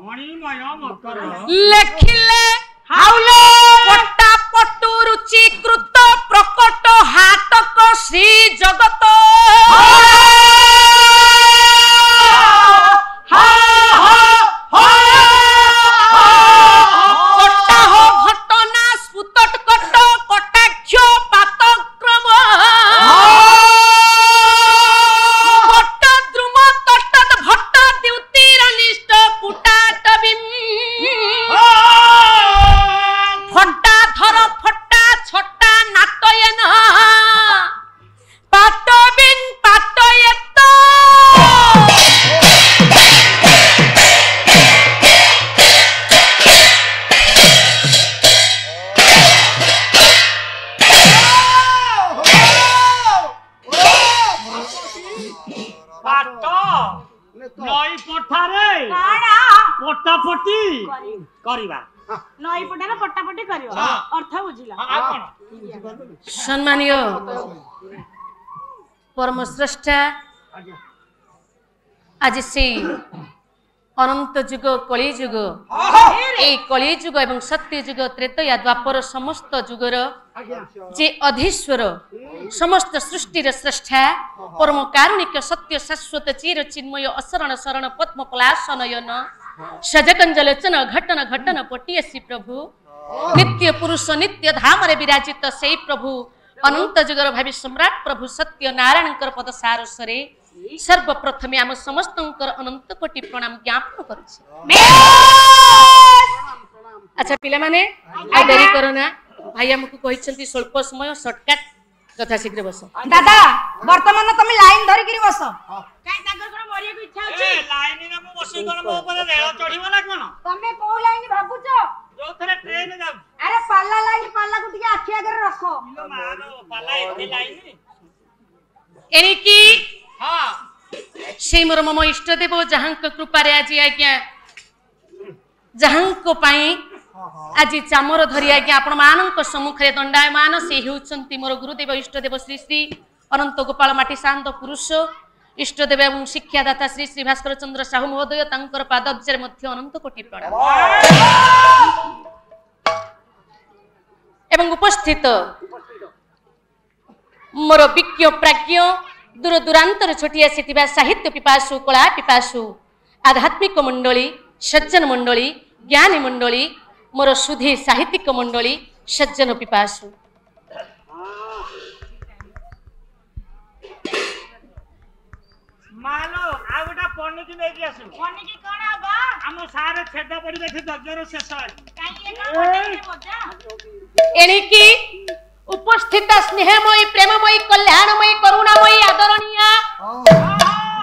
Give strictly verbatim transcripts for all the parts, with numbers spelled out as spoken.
लेखिले हाउल पट्टा पट्टु रुचि कृत प्रकट हातक श्री जगत सम्मानिय परमश्रेष्ठा आज से अनंत जुग कली जुग ए कली जुग एवं सत्य जुग त्रेतया द्वापर समस्त जुगर जे अधीश्वर समस्त सृष्टिर श्रेष्ठा परम कारुणिक सत्य शाश्वत चिर चिन्मय असरण शरण पद्म पलाश नयन सजकंजलोचन घटन घटन पटियसी प्रभु नित्य पुरुष नित्य धाम विराजित से प्रभु अनंत जुगर भावी सम्राट प्रभु सत्य नारायण पद सारसरे सर्वप्रथमे आम समस्त अनंत कोटि प्रणाम ज्ञापन करुछे। पिला माने आ देरी करना भाई हमकु कहिसेंती स्वल्प समय शॉर्टकट कथा शीघ्र बस दादा वर्तमान तमे लाइन धरि गिरी बस काई ताकर कर मरिया को इच्छा अछि ए लाइन ना मु बसि कोन मो ऊपर रेल चढ़िबो ना कोन तमे को लाइन भाबु छ जो थरे ट्रेन जा अरे पाला लाइन पाला को टिके आखिया करे रखो इलो मानो पाला एते लाइन एनी की हां से मोर मम इष्ट देव जहां को कृपा रे आज आज्ञा जहां को पाई आज चामर धरी आज्ञा आपण मानन को सम्मुख रे दंडायमान से हेउचंती मोर गुरुदेव इष्ट देव श्री श्री अनंत गोपाल माटी शांत पुरुष इष्ट देव एवं शिक्षादाता श्री श्री भास्कर चंद्र साहू महोदय तांकर पादब्जर मध्य अनंत कोटि प्रणाम एवं उपस्थित मोर विज्ञ प्राज्ञ दूर दूरांतर छुटी आसीथिबा साहित्य पिपासु कला पिपासु आध्यात्मिक मंडली सज्जन मंडली ज्ञानी मंडली मोर सुधी साहित्यिक मंडली सज्जन पिपासु मालो आ गोटा पन्नी की लेके आसु पन्नी की कोन आबा हम सारे छेदा पड़ी देखि दजरो शेष काई एका पन्नी मजा एनी की उपस्थित स्नेहमयी प्रेममयी कल्याणमयी करुणामयी आदरणीय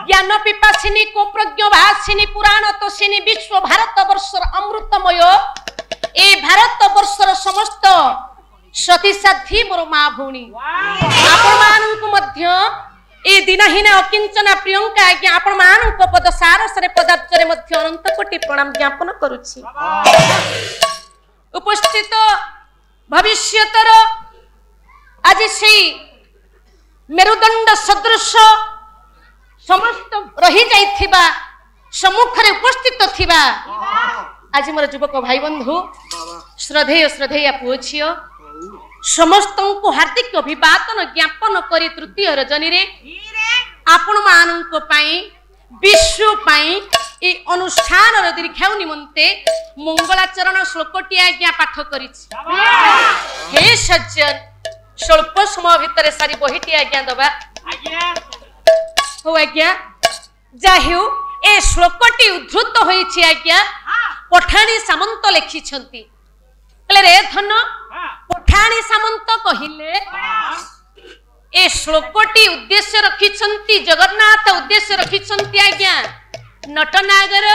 ज्ञान पिपासिनी को प्रज्ञभासिनी पुराण तोसिनी विश्व भारत वर्षर अमृतमय ए भारत वर्षर समस्त सती साथी मोर मां भूणी आपण माननकु मध्य ए दिनहीन अकिंचना प्रियंका आज्ञा आपण माननकु पद सारसरे पदार्थरे मध्य अनंत कोटि प्रणाम ज्ञापन करूछि। उपस्थित भविष्यतर आज से मेरुदंड सदृश समस्त रही जाइथिबा सम्मुख रे उपस्थित थिबा आज मोर युवक भाई बंधु श्रद्धेय श्रद्धेया पुओ छियो समस्त को हार्दिक अभिवादन ज्ञापन करी तृतीय रजनी रे आपण माननक पई विश्व पई ए अनुष्ठान रे दीर्घायु निमंते मंगलाचरण श्लोकटी आज्ञा पाठ करिछि। हे सज्जन स्वल्प समय भितर सारी बहिटी आज्ञा दबा हो आज्ञा जाहु ए श्लोकटी उद्धृत होईछि आज्ञा पठाणी सामंत लेखिछंती कहले रे धन पठाणी सामंत कहिले ए श्लोकटी उद्देश्य रखिछंती जगन्नाथ उद्देश्य रखिछंती आज्ञा नटनागर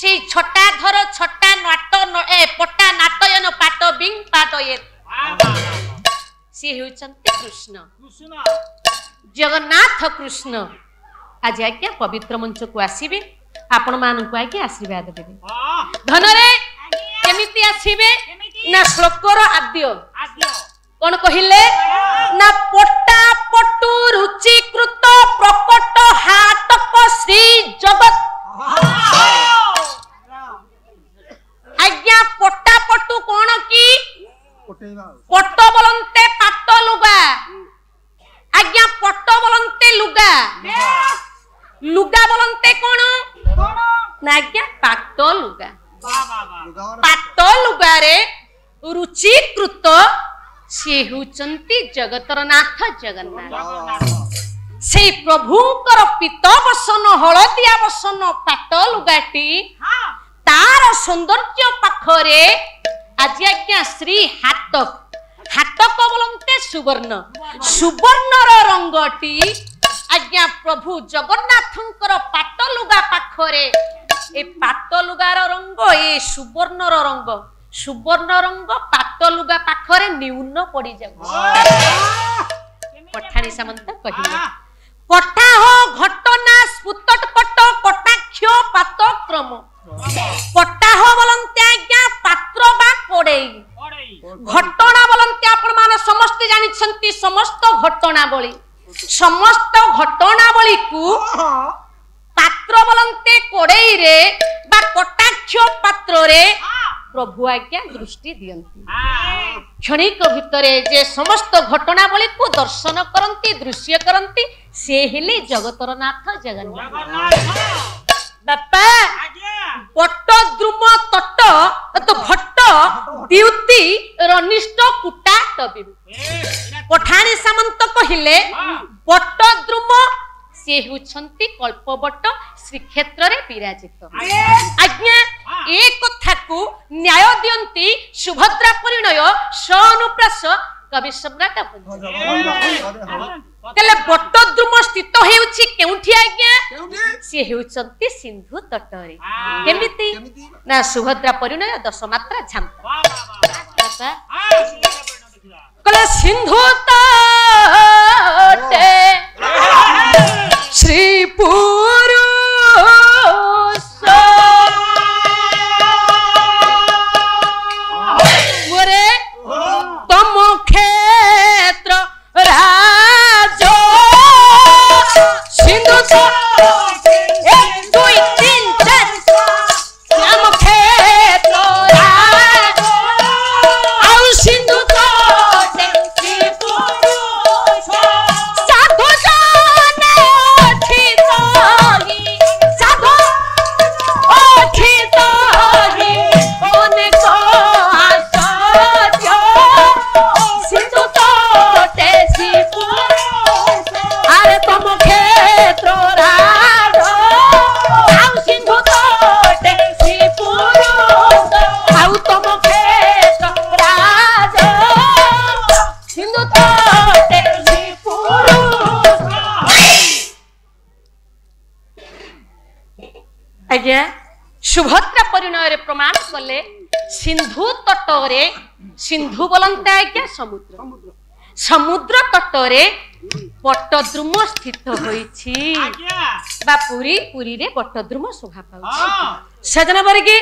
से छटा धर छटा नाट ए पटा नाटयन पाट बिंग पाटये से होचंती कृष्ण कृष्ण जगन्नाथ कृष्ण आज आज्ञा पवित्र मंच को आसीबे आपण मान को आके आशीर्वाद देबे धन रे केमिति आसीबे ना श्लोकर आद्य आद्य कोन कहिले ना पट्टा पट्टु रुचि कृत प्रकट हातक श्री जगत लुगा बोलते कोण ना आज्ञा पातो लुगा पातो लुगा रे रुचिकृत से होचंती जगतर नाथ जगन्नाथ से प्रभुंकर पीत बसन हलदिया बसन पातो लुगाटी तार सौंदर्य पाखरे आज आज्ञा श्री हातक हातक बोलते सुवर्ण सुवर्णर रंगटी आज्ञा प्रभु जगन्नाथंकर पात लुगा पाखरे ए पात लुगार रंग ए सुवर्णर रंग सुवर्ण रंग पात लुगा पाखरे न्यून पड़ी जाबो पठाणी सामंत कहिले कथा हो घटना स्फुटटपट कटाक्ष पात क्रम पट्टा हो बोलते आज्ञा पात्र बा पड़े घटना बोलते आपण माने समस्त जानि छंती समस्त घटना बोली समस्त घटना बोली को पात्र बोलते कोड़ई रे बा कटाक्ष पात्र रे प्रभु आज्ञा दृष्टि दियंती क्षणिक भितरे जे समस्त घटना बोली को दर्शन करंती दृश्य करंती से हेले जगतरनाथ जगन्नाथ बापा बट द्रुम तट तो भट्ट द्युति रनिष्ठ कुटा तबी पठाणी सामंत कहिले बट द्रुम से होछंती कल्पवट श्री क्षेत्र रे विराजित आज्ञा ए कथा को न्याय दियंती सुभद्रा परिणय सानुप्रास कवि सम्राट तले बट द्रुम स्थित हेउची केउठी आज्ञा से हेउचंती सिंधु तटरे केमिति ना सुभद्रा परिणय दस मात्रा झांपा कले सिंधु तटे श्री पुरुष मोरे तम क्षेत्र राजो सिंधु सुभद्रा परिणय प्रमाण कले सिंधु तटरे सिंधु बोलता आज्ञा समुद्र समुद्र तटरे बटद्रुम स्थित होईछि बा पुरी पुरी रे बटद्रुम शोभा पाउछि सजना वर्गी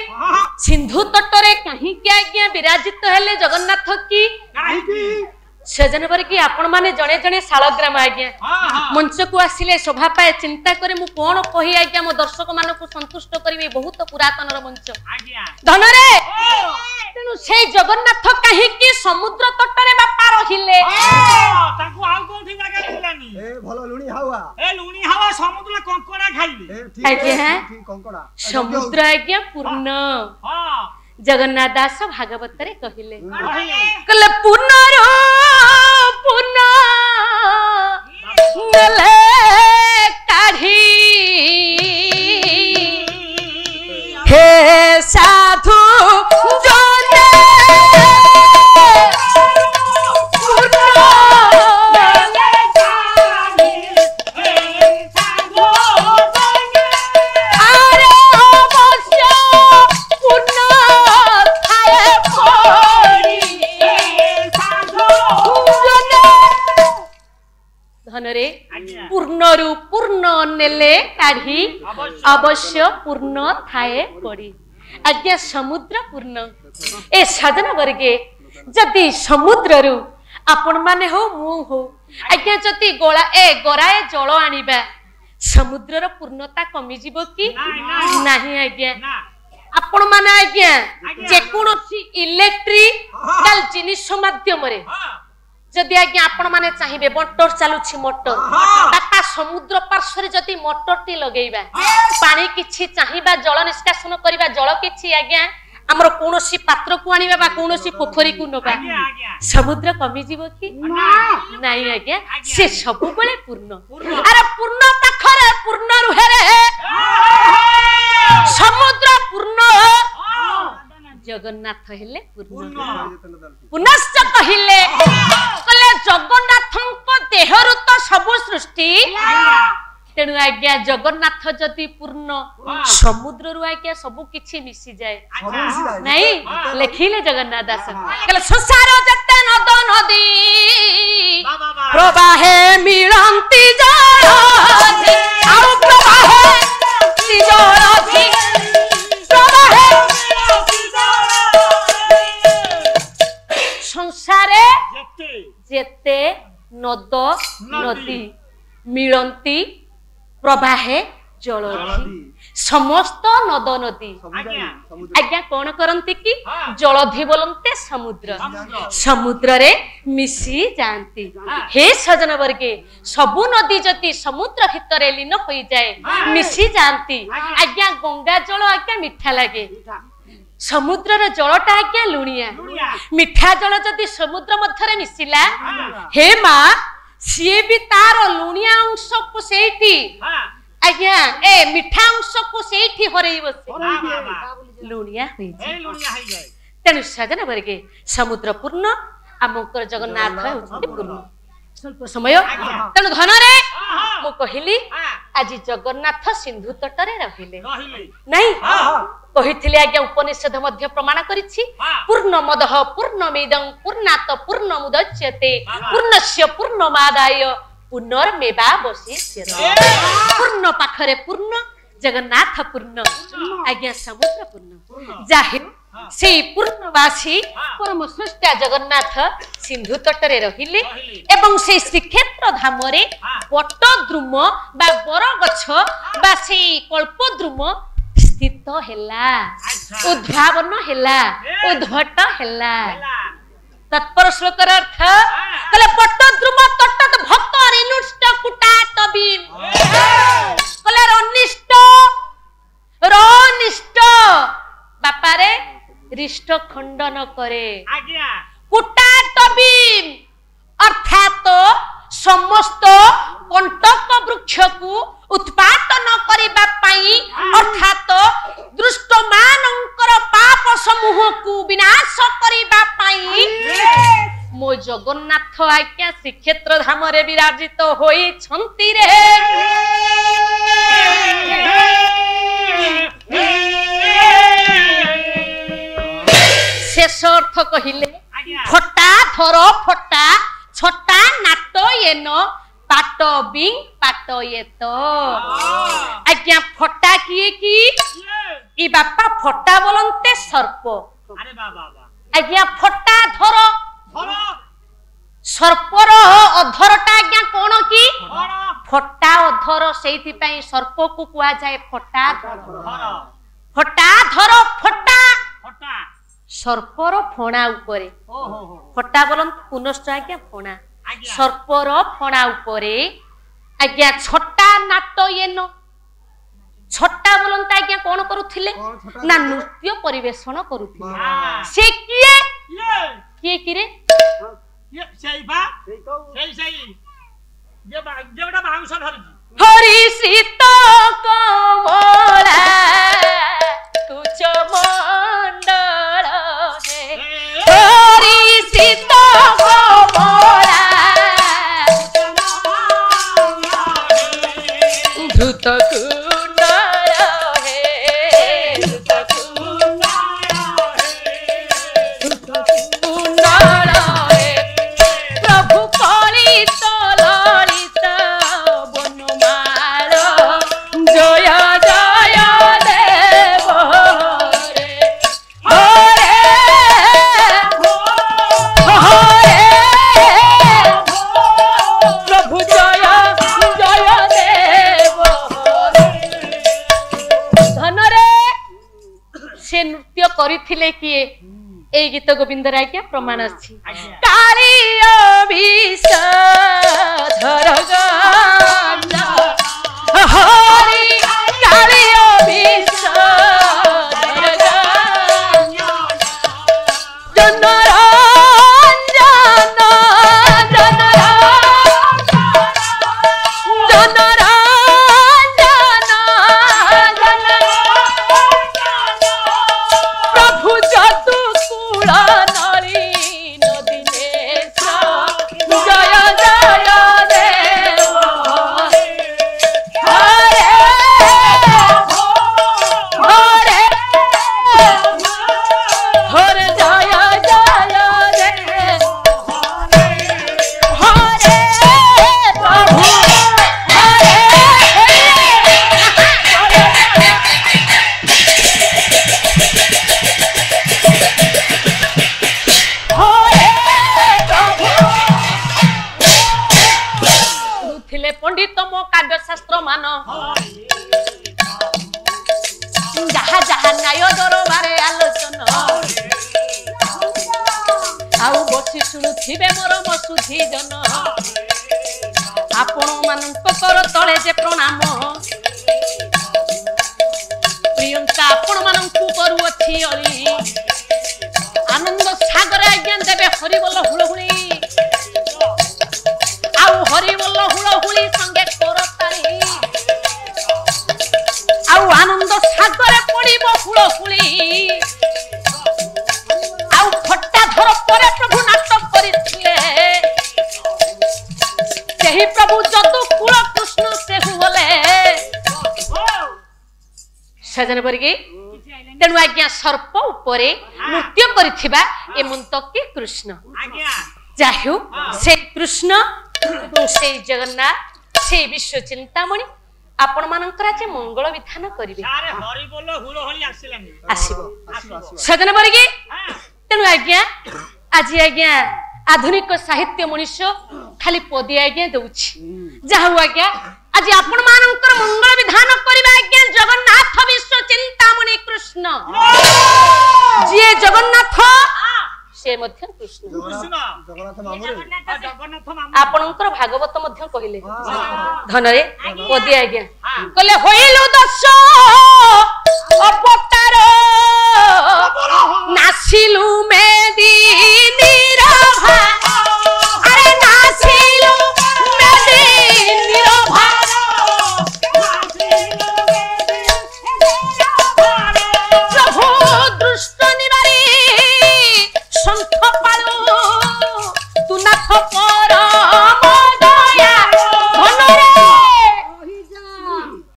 सिंधु तटरे कहीं के आज्ञा विराजित हेले जगन्नाथ की काहे की सजना वर्गी आपण माने जणे जणे सालग्राम आज्ञा मंच को आसिले शोभा पाए चिंता करे मु कोन कहि आज्ञा मो दर्शक मानको संतुष्ट करबे बहुत पुरातनर मंच आज्ञा धन रे तेनु से जगन्नाथ काहे की समुद्र तट रे बा पार हिले ताकू आउ कोठी जागा मिलानी ए भलो लुणी हावा ए लुणी हावा समुद्र कंकड़ा खाइले आज्ञा कंकड़ा समुद्र आज्ञा पूर्ण हां जगन्नाथ दास भागवत रे कहिले कले पुनर पुनर नले काढी हे साधु जोने पूर्णरु पूर्ण नेले काढी अवश्य पूर्ण थाए पड़ी आज्ञा समुद्र पूर्ण ए साधन वर्गे जदि समुद्र रु आपण माने हो मु हो आज्ञा जति गोला ए गोराए जल आनिबा समुद्र रो पूर्णता कमी जीवो की नाही आज्ञा आपण माने आज्ञा जे कोनोसी इलेक्ट्रिकल जिनिष माध्यम रे जदि आज्ञा आपण माने चाहिबे मोटर चालुछि मोटर टाटा समुद्र पार्श्व जदि मोटर टी लगेबा पानी किछि चाहिबा जल निष्कासन करबा जल किछि आज्ञा हमर कोनोसी पात्र को आनिबा बा कोनोसी पोखरी को नबा समुद्र कमी जीवो की नाही आज्ञा से सब बेले पूर्ण अरे पूर्ण पाखरे पूर्ण रुहे रे समुद्र पूर्ण जगन्नाथ हेले पूर्ण पुनश्च कहिले कले जगन्नाथक देहरु तो सब सृष्टि तेनु आज्ञा जगन्नाथ जति पूर्ण समुद्र रु आज्ञा सब किछि मिसि जाय नाही लेखिले जगन्नाथ दास कले संसार जते नद नदी प्रवाहे मिलंती जल आ प्रवाहे जल संसारे जेते नद नदी मिलंती प्रवाहे जलधि समस्त नद नदी आज्ञा कौन करती कि जलधि बोलते समुद्र समुद्र रे मिसी जाती हे सजन वर्गे सबु नदी जति समुद्र भितर लीन हो जाए मिसी जाती आज्ञा गंगा जल आज्ञा मीठा लगे समुद्र रे जलटा आज्ञा लुणिया मिठा जल जदि समुद्र मधरे मिसिला हे मा सीए भी तार लुणिया अंश को सेठी आज्ञा ए मिठा अंश को सेठी हरेई बसे लुणिया होई ए लुणिया होई जाय तेनु सजन वर्गे समुद्र पूर्ण आमकर जगन्नाथ होती पूर्ण स्वल्प समय तेनु धन रे मो कहिली आज जगन्नाथ सिंधु तट रे रहिले नाही कहिथिले आज्ञा उपनिषद मध्य प्रमाण करिछि पूर्ण मदह पूर्ण मेदं पूर्णात पूर्ण मुदच्यते पूर्णस्य पूर्णमादाय पुनर्मेवा वशिष्यते पूर्ण पाखरे पूर्ण जगन्नाथ पूर्ण आज्ञा समुद्र पूर्ण जाहि से पूर्णवासी परम सृष्टा जगन्नाथ सिंधु तट रे रहिले एवं से श्री क्षेत्र धाम रे पट द्रुम बा बर गछ बा से कल्प द्रुम स्थित हेला उद्भावन हेला उद्भट हेला तत्पर श्लोक अर्थ कले पट्ट द्रुम तट्ट भक्त रिनुष्ट कुटा तबीम कले रनिष्ट रनिष्ट बापा रे रिष्ट खंडन करे आज्ञा कुटा तबीम अर्थात समस्त कंटक वृक्ष को उत्पादन करबा पई अर्थात दृष्ट मानंकर पाप समूह को विनाश करबा पई मो जगन्नाथ आज्ञा श्री क्षेत्र धाम रे विराजित होई छंती रे शेष अर्थ कहिले फटा धर फटा छोटा नाटो येन पाटो बिंग पाटो येतो आज्ञा फटा किए की ई बापा फटा बोलनते सर्प अरे बा बा आज्ञा फटा धरो धरो सर्पर अधरटा आज्ञा कोन की फटा अधर सेति पई सर्प को कुआ जाए फटा धरो फटा धरो फटा फटा सर्पर फणा उपरे फटा बोलन पुनश्च आज्ञा फणा सर्पर फणा उपरे आज्ञा छोटा नाट येन छोटा बोलन त आज्ञा कोन करूथिले ना नृत्य परिवेषण करूथिले से किए किए किरे ये सही बा सही सही जे जेटा भांगस धरजी हरि सीता कमला तुच मंडल है हरि सीता कमला धृत कुंडल है धृत कुंडल है धृत कुंडल है प्रभु कलित ए गीत गोविंद रायकिया प्रमाण आछि कृष्ण जाहु से कृष्ण से जगन्नाथ से विश्व चिंतामणि आपण मानकर जे मंगल विधान करिवे सारे हरि बोल हुलो हरि आसिलानी आसीबो सजन बरगी तेनु आज्ञा आज आज्ञा आधुनिक साहित्य मनुष्य खाली पदी आज्ञा दउछि जाहु आज्ञा आज आपण मानकर मंगल विधान करिवे आज्ञा जगन्नाथ विश्व चिंतामणि कृष्ण जे जगन्नाथ से मध्य कृष्ण जगन्नाथ मामरे जगन्नाथ मामरे आपनकर भागवत मध्य कहिले धन रे पदी आज्ञा कले होइलु दश अवतार नासिलु मे